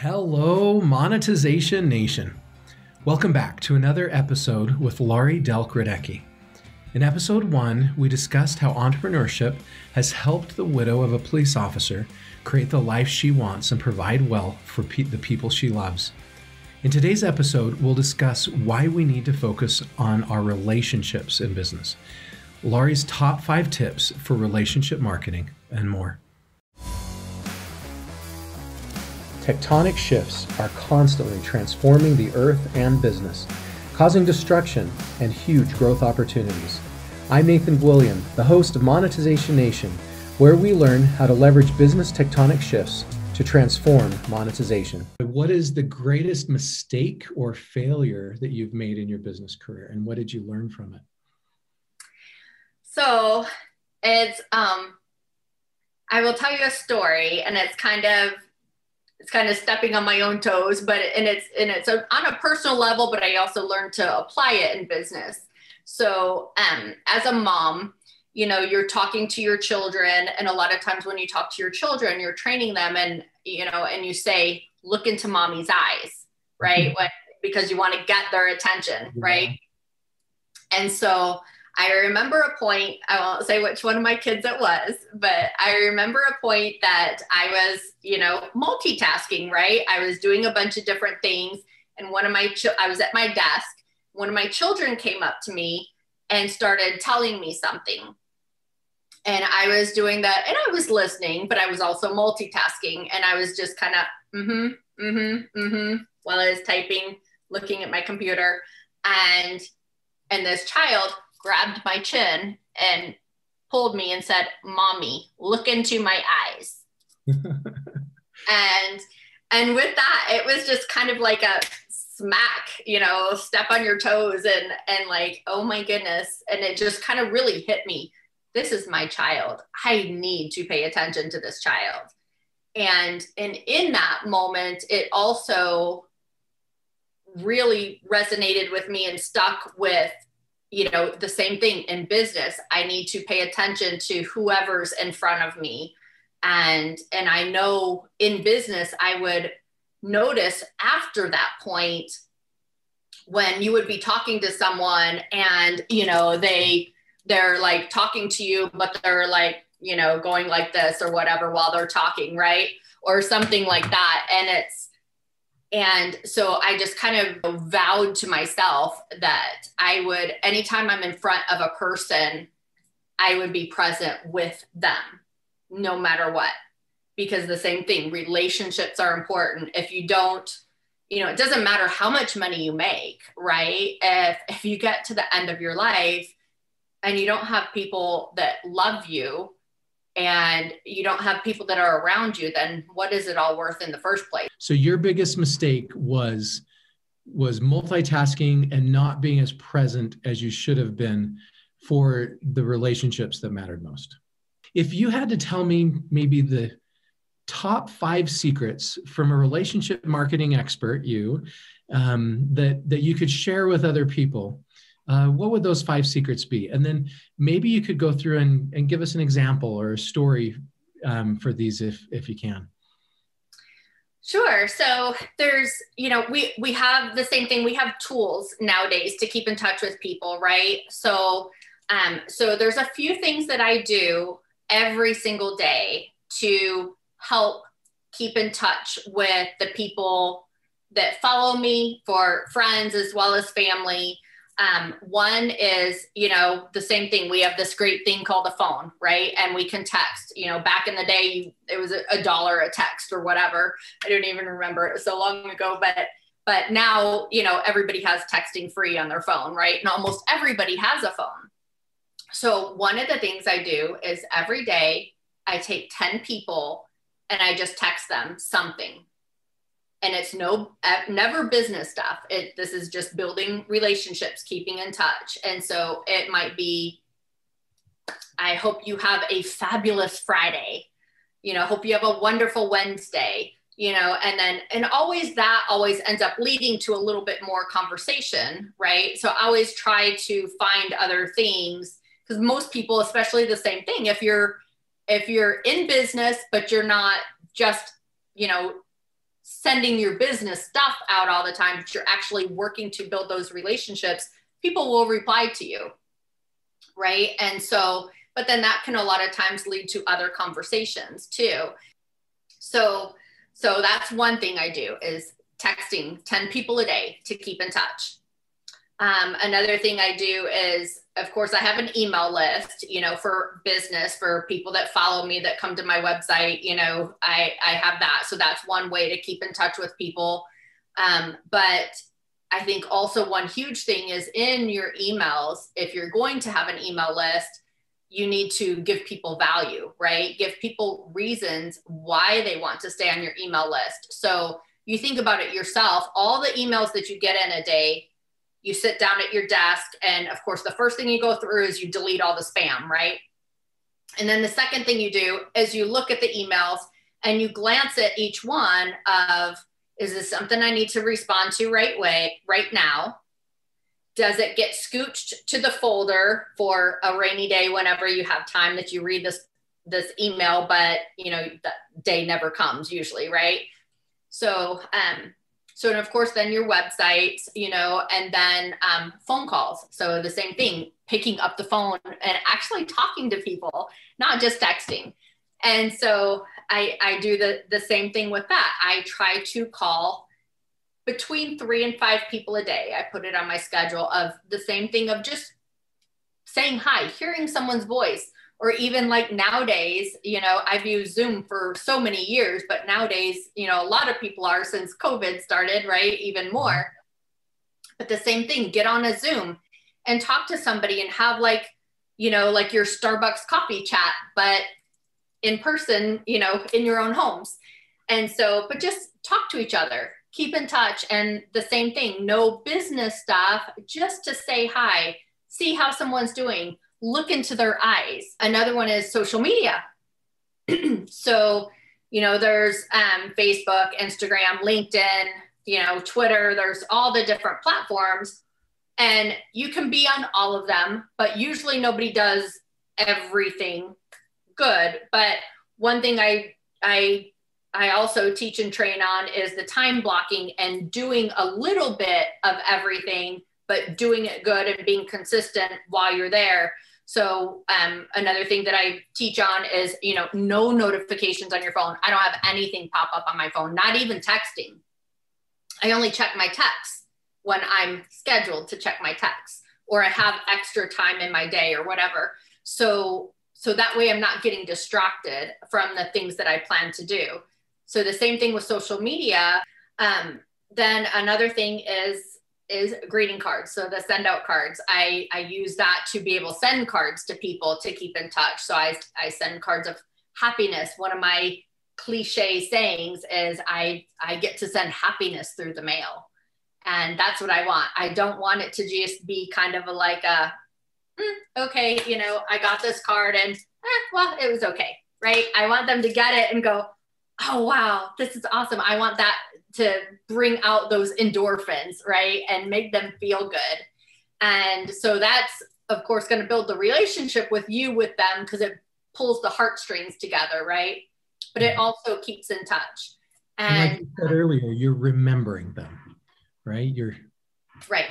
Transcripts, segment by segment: Hello, Monetization Nation. Welcome back to another episode with Laurie Delk Radecki. In episode 1, we discussed how entrepreneurship has helped the widow of a police officer create the life she wants and provide wealth for the people she loves. In today's episode, we'll discuss why we need to focus on our relationships in business, Laurie's top 5 tips for relationship marketing, and more. Tectonic shifts are constantly transforming the earth and business, causing destruction and huge growth opportunities. I'm Nathan Gwilliam, the host of Monetization Nation, where we learn how to leverage business tectonic shifts to transform monetization. What is the greatest mistake or failure that you've made in your business career, and what did you learn from it? So it's, I will tell you a story, and it's kind of stepping on my own toes, but and it's on a personal level, but I also learned to apply it in business. So as a mom, you know, you're talking to your children, and a lot of times when you talk to your children, you're training them, and you know, and you say, look into mommy's eyes, right? Mm-hmm. Because you want to get their attention, mm-hmm. right? And so I remember a point, I won't say which one of my kids it was, but I remember a point that I was, you know, multitasking, right? I was doing a bunch of different things. And I was at my desk. One of my children came up to me and started telling me something. And I was doing that, and I was listening, but I was also multitasking. And I was just kind of, while I was typing, looking at my computer. And this child grabbed my chin and pulled me and said, "Mommy, look into my eyes." and with that, it was just kind of like a smack, you know, step on your toes, and like, oh my goodness. And it just kind of really hit me. This is my child. I need to pay attention to this child. And in that moment, it also really resonated with me and stuck with, you know, the same thing in business. I need to pay attention to whoever's in front of me. And I know in business, I would notice after that point when you would be talking to someone and, you know, they're like talking to you, but they're like, you know, going like this or whatever while they're talking, right? Or something like that. And so I just kind of vowed to myself that I would, anytime I'm in front of a person, I would be present with them, no matter what, because the same thing, relationships are important. If you don't, you know, it doesn't matter how much money you make, right? If you get to the end of your life and you don't have people that love you, and you don't have people that are around you, then what is it all worth in the first place? So your biggest mistake was multitasking and not being as present as you should have been for the relationships that mattered most. If you had to tell me maybe the top 5 secrets from a relationship marketing expert, you, that you could share with other people, what would those 5 secrets be? And then maybe you could go through and give us an example or a story for these if you can. Sure. So there's, you know, we have the same thing. We have tools nowadays to keep in touch with people, right? So there's a few things that I do every single day to help keep in touch with the people that follow me, for friends as well as family. One is, you know, the same thing. We have this great thing called the phone, right? And we can text. You know, back in the day, it was $1 a text or whatever. I don't even remember. It was so long ago. But now, you know, everybody has texting free on their phone, right? And almost everybody has a phone. So one of the things I do is every day I take 10 people and I just text them something. And it's never business stuff. This is just building relationships, keeping in touch. And so it might be, I hope you have a fabulous Friday, you know, hope you have a wonderful Wednesday, you know, and always that always ends up leading to a little bit more conversation, right? So I always try to find other things, because most people, especially the same thing, if you're in business, but you're not just, you know, sending your business stuff out all the time, but you're actually working to build those relationships, people will reply to you, right? And so, but then that can a lot of times lead to other conversations too. So that's one thing I do is texting 10 people a day to keep in touch. Another thing I do is, of course, I have an email list, you know, for business, for people that follow me, that come to my website, you know, I have that. So that's one way to keep in touch with people. But I think also one huge thing is in your emails, if you're going to have an email list, you need to give people value, right? Give people reasons why they want to stay on your email list. So you think about it yourself, all the emails that you get in a day, you sit down at your desk, and of course, the first thing you go through is you delete all the spam, right? And then the second thing you do is you look at the emails and you glance at each one of, is this something I need to respond to right now? Does it get scooched to the folder for a rainy day whenever you have time that you read this email, but you know, the day never comes usually, right? So, and of course, then your websites, you know, and then phone calls. So the same thing, picking up the phone and actually talking to people, not just texting. And so I do the same thing with that. I try to call between 3 and 5 people a day. I put it on my schedule of the same thing of just saying hi, hearing someone's voice, or even like nowadays, you know, I've used Zoom for so many years, but nowadays, you know, a lot of people are, since COVID started, right? Even more. But the same thing, get on a Zoom and talk to somebody and have like, you know, like your Starbucks coffee chat, but in person, you know, in your own homes. And so, but just talk to each other, keep in touch. And the same thing, no business stuff, just to say hi, see how someone's doing, look into their eyes. Another one is social media. So, you know, there's Facebook, Instagram, LinkedIn, you know, Twitter, there's all the different platforms, and you can be on all of them, but usually nobody does everything good. But one thing I also teach and train on is the time blocking and doing a little bit of everything, but doing it good and being consistent while you're there. So another thing that I teach on is, you know, no notifications on your phone. I don't have anything pop up on my phone, not even texting. I only check my texts when I'm scheduled to check my texts, or I have extra time in my day or whatever. So that way I'm not getting distracted from the things that I plan to do. So the same thing with social media. Then another thing is greeting cards. So the send out cards, I use that to be able to send cards to people to keep in touch. So I send cards of happiness. One of my cliche sayings is I get to send happiness through the mail. And that's what I want. I don't want it to just be kind of okay, you know, I got this card and well, it was okay, right? I want them to get it and go, oh, wow, this is awesome. I want that to bring out those endorphins, right? And make them feel good. And so that's, of course, going to build the relationship with you, with them, because it pulls the heartstrings together, right? But it also keeps in touch. And like you said earlier, you're remembering them, right? Right.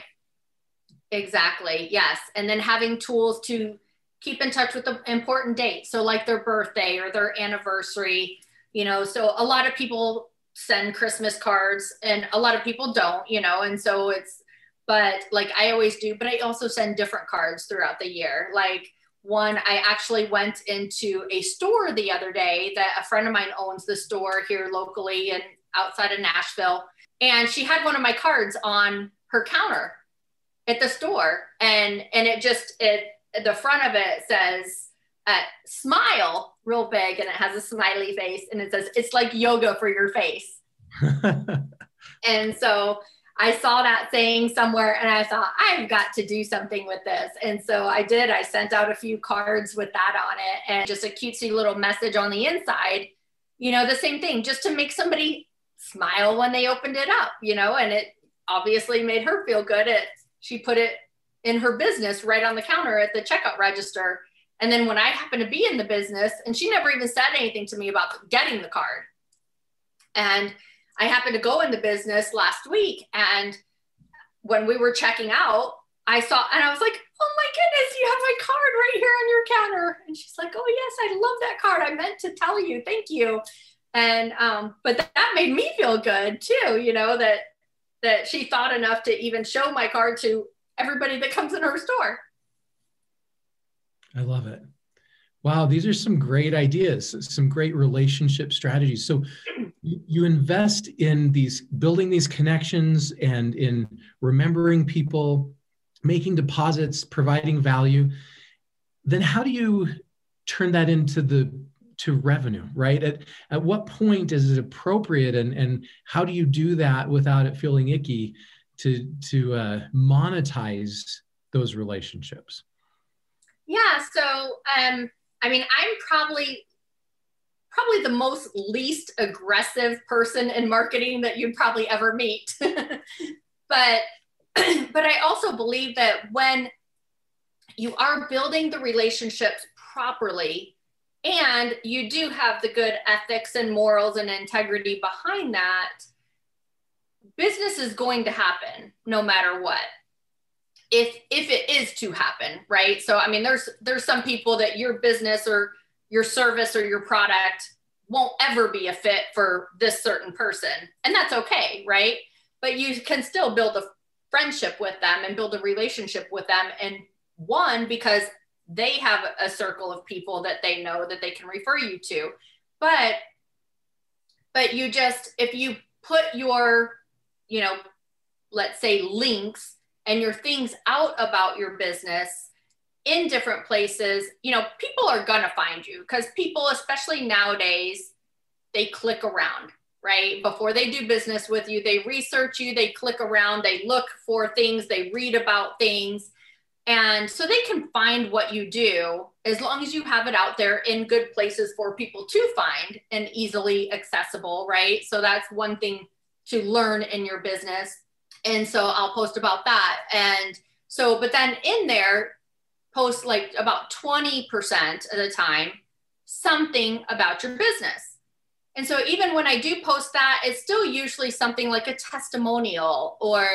Exactly. Yes. And then having tools to keep in touch with the important dates. So like their birthday or their anniversary, you know, so a lot of people send Christmas cards and a lot of people don't, you know, and so it's, but like I always do, but I also send different cards throughout the year. Like one, I actually went into a store the other day that a friend of mine owns the store here locally and outside of Nashville. And she had one of my cards on her counter at the store. And it just, the front of it says, smile real big, and it has a smiley face, and it says it's like yoga for your face. And so I saw that saying somewhere and I thought, I've got to do something with this. And so I did. I sent out a few cards with that on it and just a cutesy little message on the inside, you know, the same thing, just to make somebody smile when they opened it up, you know, and it obviously made her feel good. She put it in her business right on the counter at the checkout register. And then when I happened to be in the business, and she never even said anything to me about getting the card. And I happened to go into business last week, and when we were checking out, I saw, and I was like, oh my goodness, you have my card right here on your counter. And she's like, oh yes, I love that card. I meant to tell you, thank you. And, but that made me feel good too, you know, that she thought enough to even show my card to everybody that comes in her store. I love it. Wow. These are some great ideas, some great relationship strategies. So you invest in these, building these connections and in remembering people, making deposits, providing value. Then how do you turn that into to revenue, right? At what point is it appropriate, and how do you do that without it feeling icky to monetize those relationships? Yeah, so I mean, I'm probably the most least aggressive person in marketing that you'd probably ever meet. But I also believe that when you are building the relationships properly, and you do have the good ethics and morals and integrity behind that, business is going to happen no matter what, if it is to happen, right? So, I mean, there's some people that your business or your service or your product won't ever be a fit for this certain person. And that's okay, right? But you can still build a friendship with them and build a relationship with them. And one, because they have a circle of people that they know that they can refer you to. But you just, if you put your, you know, let's say links and your things out about your business in different places, you know, people are going to find you, because people, especially nowadays, they click around, right? Before they do business with you, they research you, they click around, they look for things, they read about things. And so they can find what you do, as long as you have it out there in good places for people to find and easily accessible, right? So that's one thing to learn in your business. And so I'll post about that. And so, but then in there, post like about 20% of the time, something about your business. And so even when I do post that, it's still usually something like a testimonial, or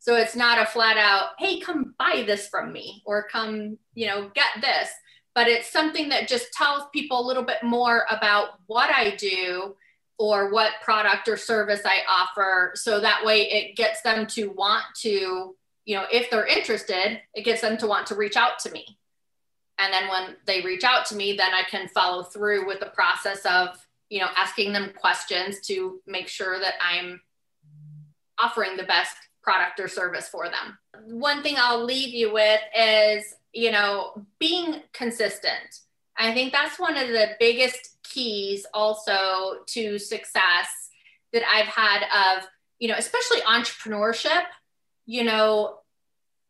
so it's not a flat out, hey, come buy this from me, or come, you know, get this. But it's something that just tells people a little bit more about what I do or what product or service I offer. So that way it gets them to want to, you know, if they're interested, it gets them to want to reach out to me. And then when they reach out to me, then I can follow through with the process of, you know, asking them questions to make sure that I'm offering the best product or service for them. One thing I'll leave you with is, you know, being consistent. I think that's one of the biggest keys also to success that I've had of, you know, especially entrepreneurship. You know,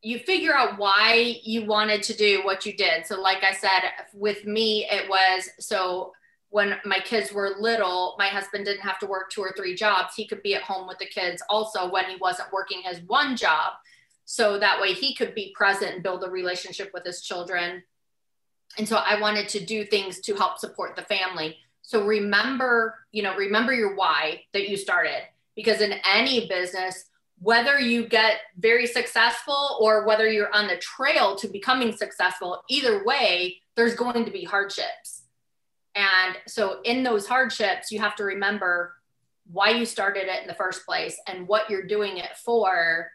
you figure out why you wanted to do what you did. So like I said, with me, it was, so when my kids were little, my husband didn't have to work 2 or 3 jobs. He could be at home with the kids also when he wasn't working his one job. So that way he could be present and build a relationship with his children. And so I wanted to do things to help support the family. So remember your why that you started, because in any business, whether you get very successful or whether you're on the trail to becoming successful, either way, there's going to be hardships. And so in those hardships, you have to remember why you started it in the first place and what you're doing it for,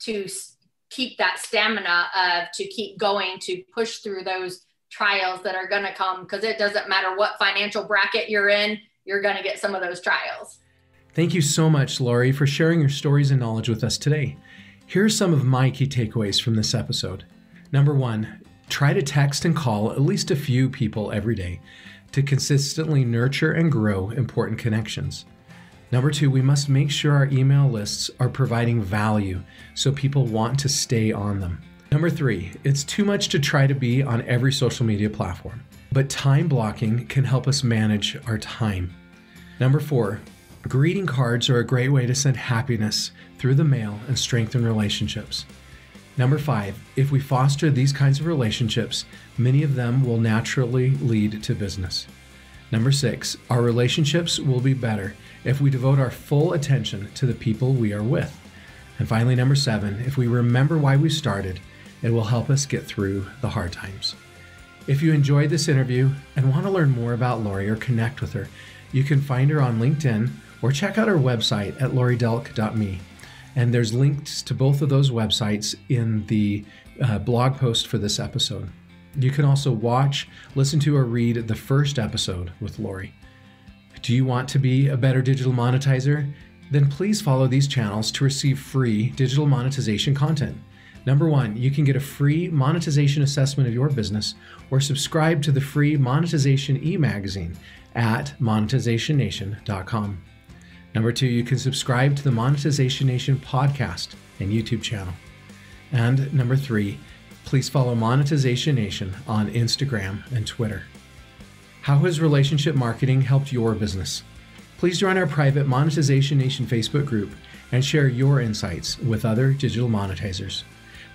to keep that stamina of, to keep going, to push through those trials that are going to come, because it doesn't matter what financial bracket you're in, you're going to get some of those trials. Thank you so much, Laurie, for sharing your stories and knowledge with us today. Here are some of my key takeaways from this episode. Number one, try to text and call at least a few people every day to consistently nurture and grow important connections. Number two, we must make sure our email lists are providing value so people want to stay on them. Number three, it's too much to try to be on every social media platform, but time blocking can help us manage our time. Number four, greeting cards are a great way to send happiness through the mail and strengthen relationships. Number five, if we foster these kinds of relationships, many of them will naturally lead to business. Number 6, our relationships will be better if we devote our full attention to the people we are with. And finally, number 7, if we remember why we started, it will help us get through the hard times. If you enjoyed this interview and want to learn more about Laurie or connect with her, you can find her on LinkedIn or check out her website at lauriedelk.me. And there's links to both of those websites in the blog post for this episode. You can also watch, listen to, or read the first episode with Laurie. Do you want to be a better digital monetizer? Then please follow these channels to receive free digital monetization content. Number 1, you can get a free monetization assessment of your business or subscribe to the free monetization e-magazine at monetizationnation.com. Number 2, you can subscribe to the Monetization Nation podcast and YouTube channel. And number 3, please follow Monetization Nation on Instagram and Twitter. How has relationship marketing helped your business? Please join our private Monetization Nation Facebook group and share your insights with other digital monetizers.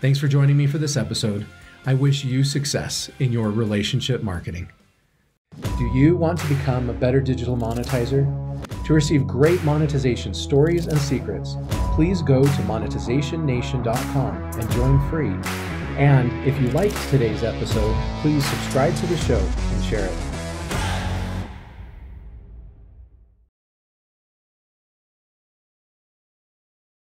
Thanks for joining me for this episode. I wish you success in your relationship marketing. Do you want to become a better digital monetizer? To receive great monetization stories and secrets, please go to monetizationnation.com and join free. And if you liked today's episode, please subscribe to the show and share it.